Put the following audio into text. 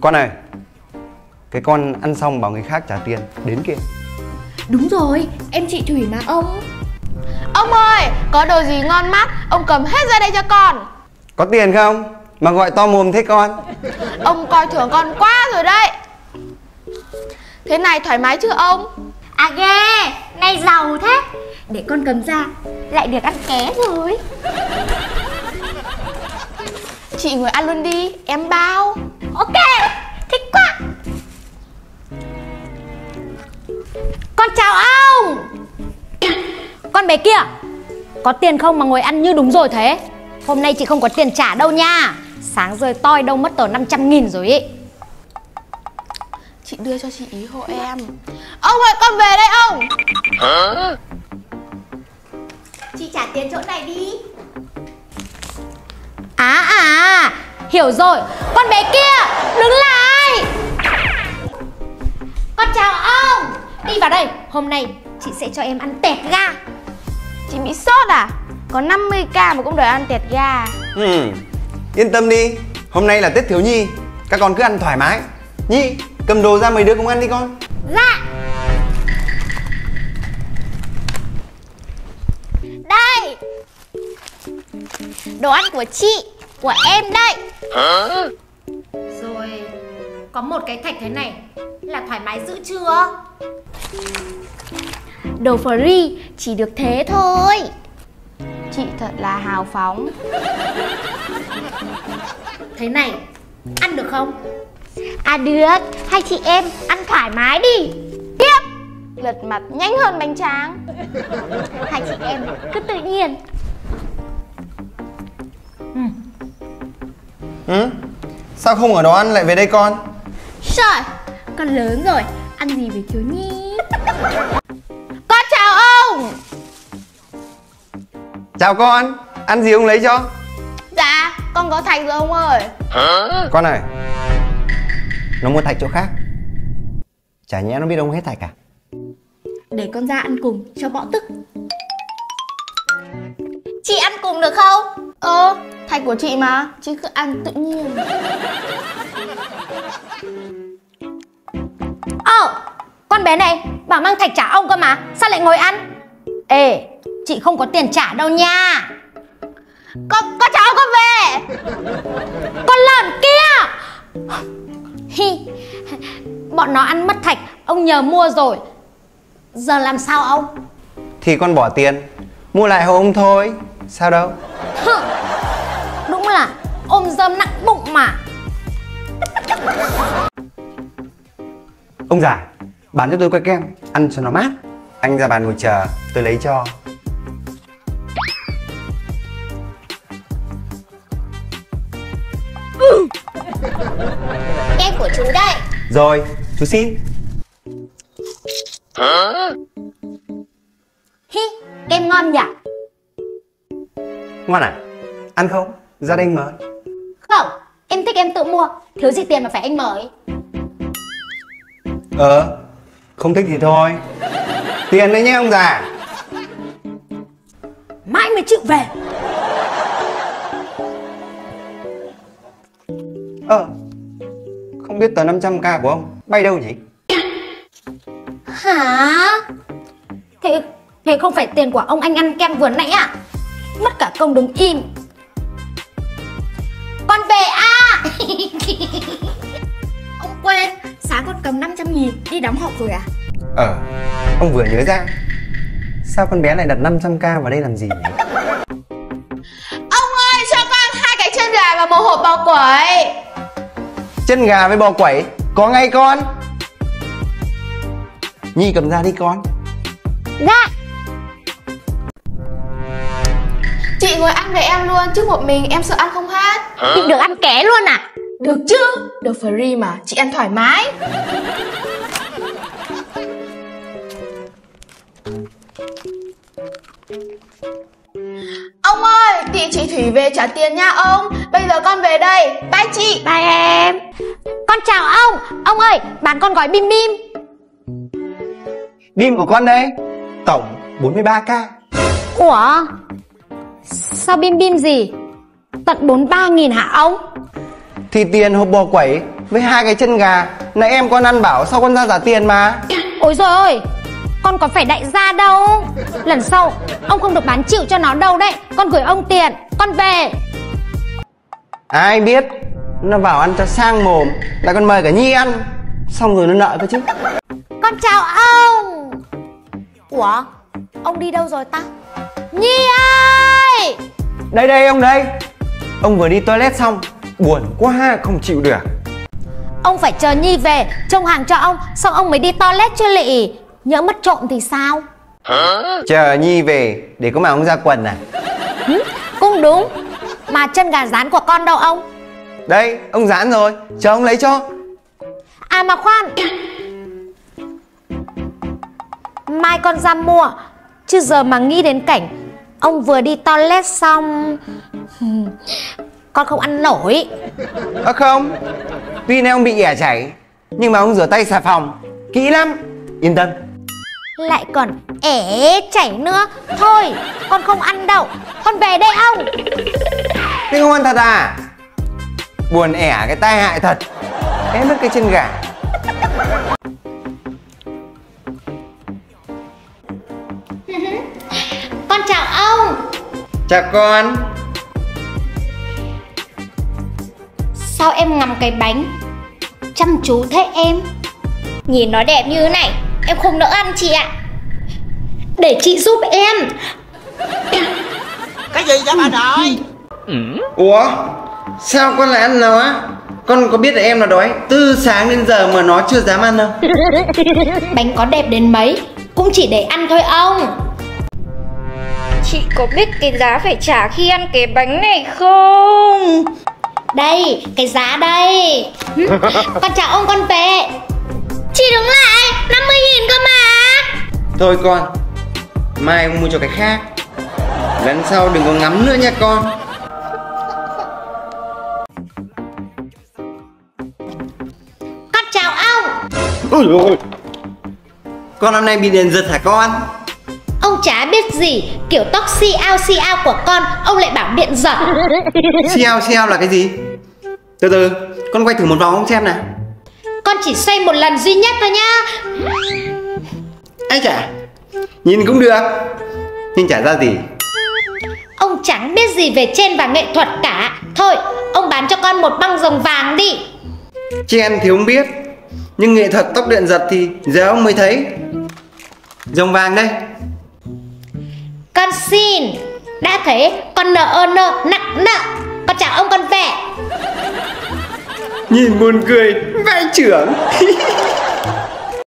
Con này, cái con ăn xong bảo người khác trả tiền đến kìa. Đúng rồi, em chị Thủy mà ông. Ông ơi, có đồ gì ngon mắt ông cầm hết ra đây cho con. Có tiền không mà gọi to mồm thế con? Ông coi thường con quá rồi đấy. Thế này thoải mái chứ ông? À ghê, nay giàu thế. Để con cầm ra, lại được ăn ké rồi. Chị ngồi ăn luôn đi, em bao. Ok, thích quá. Con chào ông. Con bé kia, có tiền không mà ngồi ăn như đúng rồi thế? Hôm nay chị không có tiền trả đâu nha. Sáng rơi toi đâu mất tờ 500.000 rồi ý. Chị đưa cho chị ý hộ em. Ông ơi, con về đây ông. Hả? Chị trả tiền chỗ này đi. À, hiểu rồi. Con bé kia, đứng lại. Con chào ông. Đi vào đây, hôm nay chị sẽ cho em ăn tẹt ga. Chị bị sốt à? Có 50k mà cũng đòi ăn tẹt ga. Yên tâm đi, hôm nay là Tết Thiếu Nhi, các con cứ ăn thoải mái. Nhi, cầm đồ ra mấy đứa cùng ăn đi con. Dạ. Đây, đồ ăn của chị, của em đây. Hả? Rồi, có một cái thạch thế này là thoải mái dữ chưa? Đồ free chỉ được thế thôi. Chị thật là hào phóng. Thế này, ăn được không? À được, hai chị em ăn thoải mái đi. Tiếp, lật mặt nhanh hơn bánh tráng. Hai chị em cứ tự nhiên. Sao không ở đó ăn lại về đây con? Trời, con lớn rồi, ăn gì với thiếu nhi. Con chào ông. Chào con, ăn gì ông lấy cho? Dạ, con có thạch rồi ông ơi. Hả? Con này, nó mua thạch chỗ khác, chả nhẽ nó biết ông hết thạch à? Để con ra ăn cùng cho bỏ tức. Chị ăn cùng được không? Thạch của chị mà, chị cứ ăn tự nhiên. Con bé này bảo mang thạch trả ông cơ mà, sao lại ngồi ăn? Ê, chị không có tiền trả đâu nha. Con cháu con về. Con lợn kia. Hi, bọn nó ăn mất thạch, ông nhờ mua rồi. Giờ làm sao ông? Thì con bỏ tiền, mua lại hộ ông thôi, sao đâu. Đúng là ôm dơm nặng bụng mà. Ông già, bán cho tôi que kem, ăn cho nó mát. Anh ra bàn ngồi chờ, tôi lấy cho. Kem của chú đây. Rồi, chú xin. Hi, kem ngon nhỉ? Ngon à? Ăn không? Ra đây mời. Không, em thích em tự mua, thiếu gì tiền mà phải anh mời. Không thích thì thôi. Tiền đấy nhé ông già. Mãi mới chịu về. Không biết tờ 500k của ông bay đâu nhỉ? Hả? Thế không phải tiền của ông anh ăn kem vừa nãy à? Mất cả công đứng im. Con về à? Ông quên, sáng con cầm 500.000 đi đóng học rồi à? Ông vừa nhớ ra. Sao con bé này đặt 500k vào đây làm gì nhỉ? Ông ơi, cho con hai cái chân gà và một hộp bò quẩy. Chân gà với bò quẩy có ngay con. Nhi cầm ra đi con. Dạ. Chị ngồi ăn với em luôn chứ một mình em sợ ăn không hết. Chị được ăn ké luôn à? Được chứ, được free mà, chị ăn thoải mái. Ông ơi, tí chị Thủy về trả tiền nha ông. Bây giờ con về đây, bye chị. Bye em. Con chào ông. Ông ơi, bán con gói bim bim. Bim của con đây, tổng 43k. Ủa? Sao bim bim gì? Tận 43.000 hả ông? Thì tiền hộp bò quẩy với 2 cái chân gà. Nãy em con ăn bảo sao con ra giả tiền mà. Ôi giời ơi, con có phải đại gia đâu. Lần sau ông không được bán chịu cho nó đâu đấy. Con gửi ông tiền, con về. Ai biết, nó bảo ăn cho sang mồm là con mời cả Nhi ăn, xong rồi nó nợ cơ chứ. Con chào ông. Ủa, ông đi đâu rồi ta? Nhi ơi! Đây đây ông đây. Ông vừa đi toilet xong, buồn quá không chịu được. Ông phải chờ Nhi về trông hàng cho ông, xong ông mới đi toilet chứ lị. Nhỡ mất trộm thì sao? Chờ Nhi về để có mà ông ra quần à? Ừ, cũng đúng. Mà chân gà rán của con đâu ông? Đây, ông rán rồi, chờ ông lấy cho. À mà khoan, mai con ra mua. Chứ giờ mà nghĩ đến cảnh ông vừa đi toilet xong, con không ăn nổi. À không, tuy nay ông bị ẻ chảy, nhưng mà ông rửa tay xà phòng kỹ lắm, yên tâm. Lại còn ẻ chảy nữa. Thôi, con không ăn đâu, con về đây ông. Thế không ăn thật à? Buồn ẻ cái tai hại thật, té mất cái chân gà. Con chào ông. Chào con. Sao em ngắm cái bánh chăm chú thế em? Nhìn nó đẹp như thế này em không nỡ ăn chị ạ. Để chị giúp em. Cái gì vậy bà nội? Ủa, sao con lại ăn nó? Con có biết là em là đói từ sáng đến giờ mà nó chưa dám ăn đâu. Bánh có đẹp đến mấy cũng chỉ để ăn thôi ông. Chị có biết cái giá phải trả khi ăn cái bánh này không? Đây, cái giá đây. Con chào ông, con về. Chị đứng lại, 50.000 cơ mà. Thôi con, mai ông mua cho cái khác. Lần sau đừng có ngắm nữa nha con. Con chào ông. Ôi dồi ôi, con hôm nay bị điện giật hả con? Ông chả biết gì, kiểu tóc siêu của con, ông lại bảo điện giật. Siêu là cái gì? Từ từ, con quay thử một vòng ông xem nào. Con chỉ xoay một lần duy nhất thôi nhá. Ấy chả, nhìn cũng được, nhưng chả ra gì. Ông chẳng biết gì về trên và nghệ thuật cả. Thôi, ông bán cho con một băng rồng vàng đi. Trên thì không biết, nhưng nghệ thuật tóc điện giật thì giờ ông mới thấy. Rồng vàng đây. Con xin. Đã thế con nợ ơn nợ nặng nợ. Con chào ông, con về. Nhìn buồn cười vai trưởng.